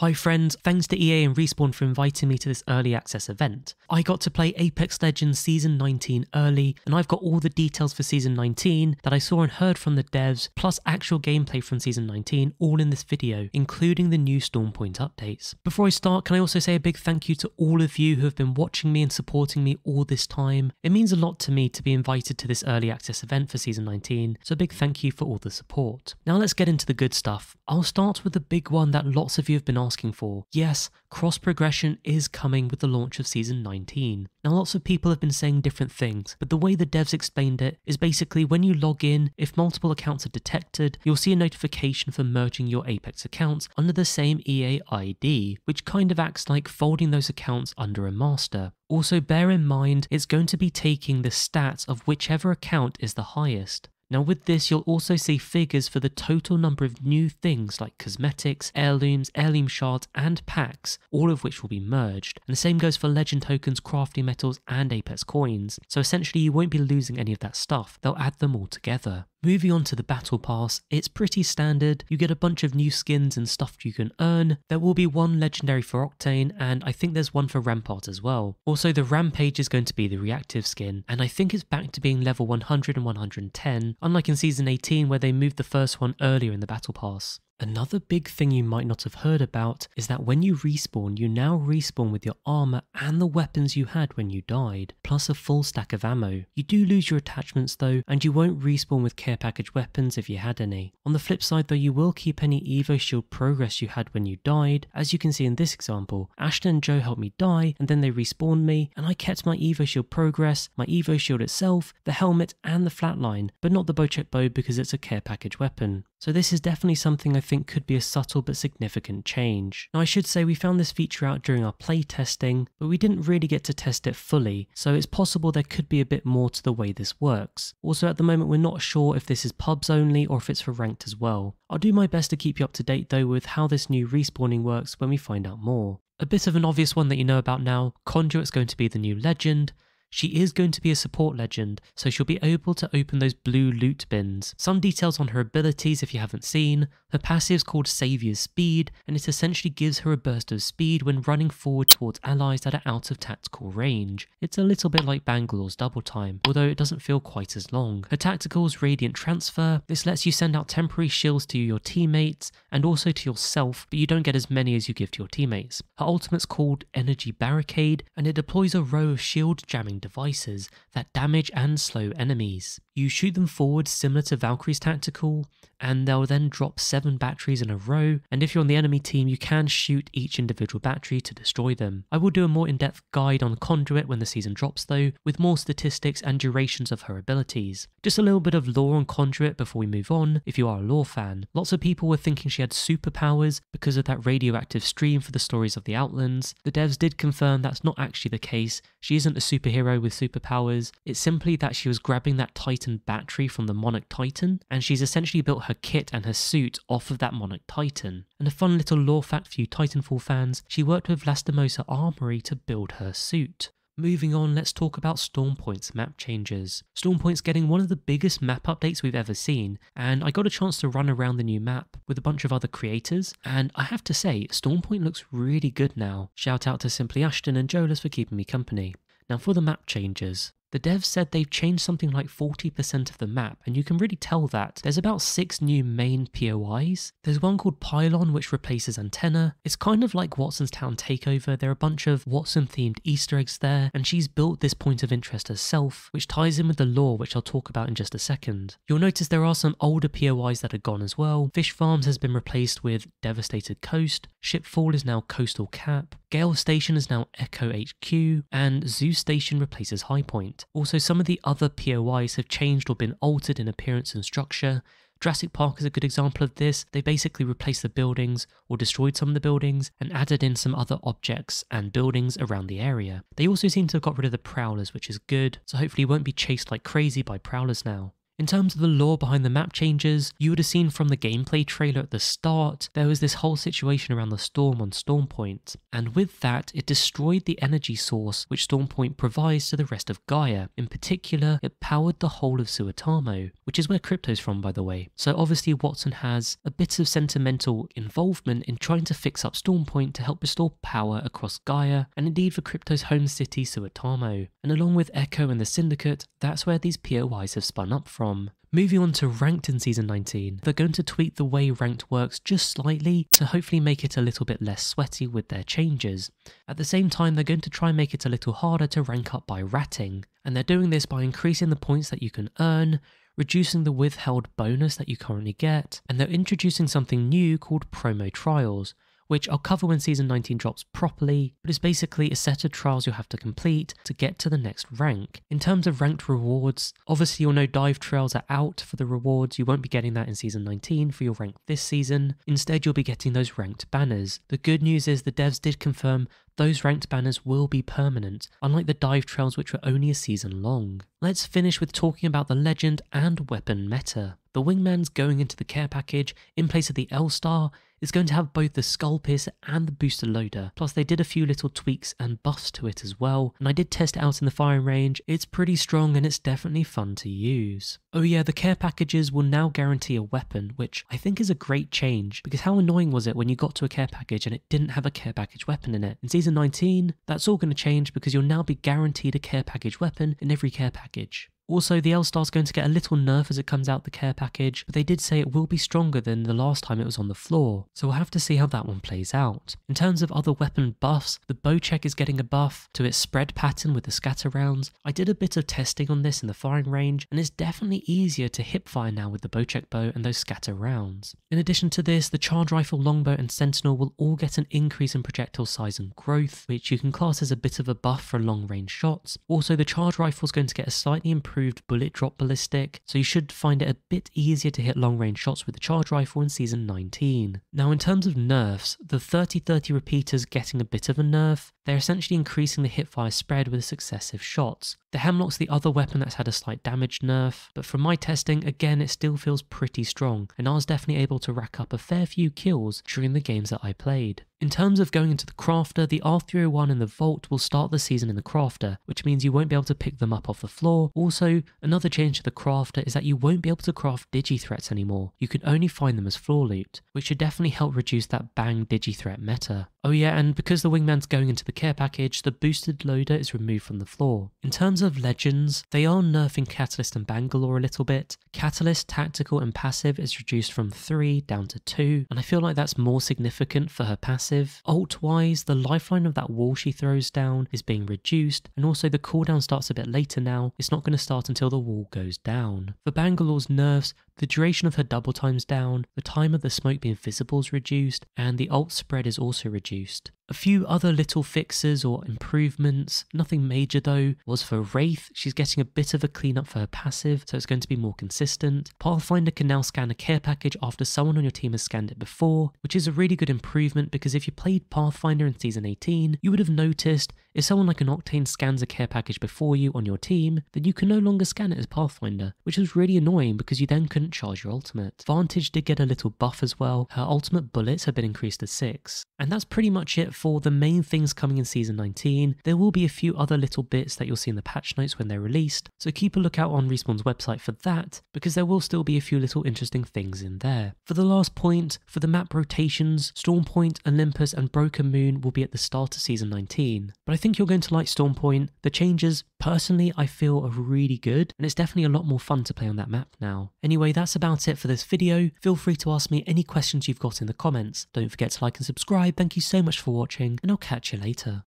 Hi friends, thanks to EA and Respawn for inviting me to this early access event. I got to play Apex Legends Season 19 early, and I've got all the details for Season 19 that I saw and heard from the devs, plus actual gameplay from Season 19, all in this video, including the new Storm Point updates. Before I start, can I also say a big thank you to all of you who have been watching me and supporting me all this time. It means a lot to me to be invited to this early access event for Season 19, so a big thank you for all the support. Now let's get into the good stuff. I'll start with the big one that lots of you have been asking for. Yes, cross progression is coming with the launch of Season 19. Now lots of people have been saying different things, but the way the devs explained it is basically when you log in, if multiple accounts are detected, you'll see a notification for merging your Apex accounts under the same EA ID, which kind of acts like folding those accounts under a master. Also bear in mind, it's going to be taking the stats of whichever account is the highest. Now with this, you'll also see figures for the total number of new things like cosmetics, heirlooms, heirloom shards and packs, all of which will be merged. And the same goes for legend tokens, crafting metals and Apex coins. So essentially you won't be losing any of that stuff, they'll add them all together. Moving on to the battle pass, it's pretty standard. You get a bunch of new skins and stuff you can earn. There will be one legendary for Octane, and I think there's one for Rampart as well. Also, the Rampage is going to be the reactive skin, and I think it's back to being level 100 and 110, unlike in Season 18 where they moved the first one earlier in the battle pass. Another big thing you might not have heard about is that when you respawn, you now respawn with your armor and the weapons you had when you died, plus a full stack of ammo. You do lose your attachments though, and you won't respawn with care package weapons if you had any. On the flip side though, you will keep any Evo shield progress you had when you died, as you can see in this example. Ashton and Joe helped me die, and then they respawned me, and I kept my Evo shield progress, my Evo shield itself, the helmet and the flatline, but not the Bocek bow because it's a care package weapon. So this is definitely something I think could be a subtle but significant change. Now I should say we found this feature out during our play testing, but we didn't really get to test it fully, so it's possible there could be a bit more to the way this works. Also at the moment we're not sure if this is pubs only or if it's for ranked as well. I'll do my best to keep you up to date though with how this new respawning works when we find out more. A bit of an obvious one that you know about now, Conduit's going to be the new legend. She is going to be a support legend, so she'll be able to open those blue loot bins. Some details on her abilities if you haven't seen. Her passive is called Savior's Speed, and it essentially gives her a burst of speed when running forward towards allies that are out of tactical range. It's a little bit like Bangalore's double time, although it doesn't feel quite as long. Her tactical is Radiant Transfer. This lets you send out temporary shields to your teammates and also to yourself, but you don't get as many as you give to your teammates. Her ultimate's called Energy Barricade, and it deploys a row of shield jamming devices that damage and slow enemies. You shoot them forward similar to Valkyrie's tactical, and they'll then drop 7 batteries in a row, and if you're on the enemy team you can shoot each individual battery to destroy them. I will do a more in-depth guide on Conduit when the season drops though, with more statistics and durations of her abilities. Just a little bit of lore on Conduit before we move on, if you are a lore fan. Lots of people were thinking she had superpowers because of that radioactive stream for the stories of the Outlands. The devs did confirm that's not actually the case. She isn't a superhero with superpowers, it's simply that she was grabbing that Titan battery from the Monarch Titan, and she's essentially built her kit and her suit off of that Monarch Titan. And a fun little lore fact for you Titanfall fans, she worked with Lastimosa Armory to build her suit. Moving on, let's talk about Storm Point's map changes. Storm Point's getting one of the biggest map updates we've ever seen, and I got a chance to run around the new map with a bunch of other creators, and I have to say, Storm Point looks really good now. Shout out to Simply Ashton and Jolas for keeping me company. Now for the map changes. The devs said they've changed something like 40% of the map, and you can really tell that. There's about 6 new main POIs. There's one called Pylon, which replaces Antenna. It's kind of like Watson's Town Takeover. There are a bunch of Watson-themed Easter eggs there, and she's built this point of interest herself, which ties in with the lore, which I'll talk about in just a second. You'll notice there are some older POIs that are gone as well. Fish Farms has been replaced with Devastated Coast. Shipfall is now Coastal Cap. Gale Station is now Echo HQ, and Zoo Station replaces High Point. Also, some of the other POIs have changed or been altered in appearance and structure. Jurassic Park is a good example of this. They basically replaced the buildings or destroyed some of the buildings and added in some other objects and buildings around the area. They also seem to have got rid of the Prowlers, which is good, so hopefully you won't be chased like crazy by Prowlers now. In terms of the lore behind the map changes, you would have seen from the gameplay trailer at the start, there was this whole situation around the storm on Storm Point, and with that, it destroyed the energy source which Storm Point provides to the rest of Gaia. In particular, it powered the whole of Suotamo, which is where Crypto's from, by the way. So obviously Watson has a bit of sentimental involvement in trying to fix up Storm Point to help restore power across Gaia, and indeed for Crypto's home city Suotamo. And along with Echo and the Syndicate, that's where these POIs have spun up from. Moving on to Ranked in Season 19, they're going to tweak the way Ranked works just slightly to hopefully make it a little bit less sweaty with their changes. At the same time, they're going to try and make it a little harder to rank up by ratting, and they're doing this by increasing the points that you can earn, reducing the withheld bonus that you currently get, and they're introducing something new called promo trials, which I'll cover when Season 19 drops properly, but it's basically a set of trials you'll have to complete to get to the next rank. In terms of ranked rewards, obviously you'll know dive trails are out for the rewards, you won't be getting that in Season 19 for your rank this season, instead you'll be getting those ranked banners. The good news is the devs did confirm those ranked banners will be permanent, unlike the dive trails which were only a season long. Let's finish with talking about the legend and weapon meta. The Wingman's going into the care package in place of the L-Star, it's going to have both the Skull Pierce and the Booster Loader, plus they did a few little tweaks and buffs to it as well, and I did test it out in the firing range, it's pretty strong and it's definitely fun to use. Oh yeah, the care packages will now guarantee a weapon, which I think is a great change, because how annoying was it when you got to a care package and it didn't have a care package weapon in it? In Season 19, that's all going to change because you'll now be guaranteed a care package weapon in every care package. Also, the L-Star's going to get a little nerf as it comes out the care package, but they did say it will be stronger than the last time it was on the floor, so we'll have to see how that one plays out. In terms of other weapon buffs, the Bocek is getting a buff to its spread pattern with the scatter rounds. I did a bit of testing on this in the firing range, and it's definitely easier to hipfire now with the Bocek bow and those scatter rounds. In addition to this, the charge rifle, longbow and sentinel will all get an increase in projectile size and growth, which you can class as a bit of a buff for long range shots. Also, the charge rifle is going to get a slightly improved bullet drop ballistic, so you should find it a bit easier to hit long range shots with the charge rifle in Season 19. Now in terms of nerfs, the 30-30 repeater's getting a bit of a nerf, they're essentially increasing the hipfire spread with successive shots. The Hemlock's the other weapon that's had a slight damage nerf, but from my testing, again it still feels pretty strong, and I was definitely able to rack up a fair few kills during the games that I played. In terms of going into the crafter, the R301 and the Vault will start the season in the crafter, which means you won't be able to pick them up off the floor. Also, another change to the crafter is that you won't be able to craft digi-threats anymore, you can only find them as floor loot, which should definitely help reduce that bang digi-threat meta. Oh yeah, and because the Wingman's going into the care package, the boosted loader is removed from the floor. In terms of legends, they are nerfing Catalyst and Bangalore a little bit. Catalyst, tactical and passive is reduced from 3 down to 2, and I feel like that's more significant for her passive. Alt-wise, the lifeline of that wall she throws down is being reduced, and also the cooldown starts a bit later now, it's not going to start until the wall goes down. For Bangalore's nerfs, the duration of her double time's down, the time of the smoke being visible is reduced, and the alt spread is also reduced. A few other little fixes or improvements, nothing major though, was for Wraith, she's getting a bit of a cleanup for her passive, so it's going to be more consistent. Pathfinder can now scan a care package after someone on your team has scanned it before, which is a really good improvement because if you played Pathfinder in Season 18, you would have noticed if someone like an Octane scans a care package before you on your team, then you can no longer scan it as Pathfinder, which was really annoying because you then couldn't charge your ultimate. Vantage did get a little buff as well, her ultimate bullets have been increased to 6. And that's pretty much it for the main things coming in Season 19, there will be a few other little bits that you'll see in the patch notes when they're released, so keep a lookout on Respawn's website for that, because there will still be a few little interesting things in there. For the last point, for the map rotations, Storm Point, Olympus and Broken Moon will be at the start of Season 19, but I think you're going to like Storm Point. The changes, personally, I feel are really good, and it's definitely a lot more fun to play on that map now. Anyway, that's about it for this video, feel free to ask me any questions you've got in the comments, don't forget to like and subscribe, thank you so much for watching, and I'll catch you later.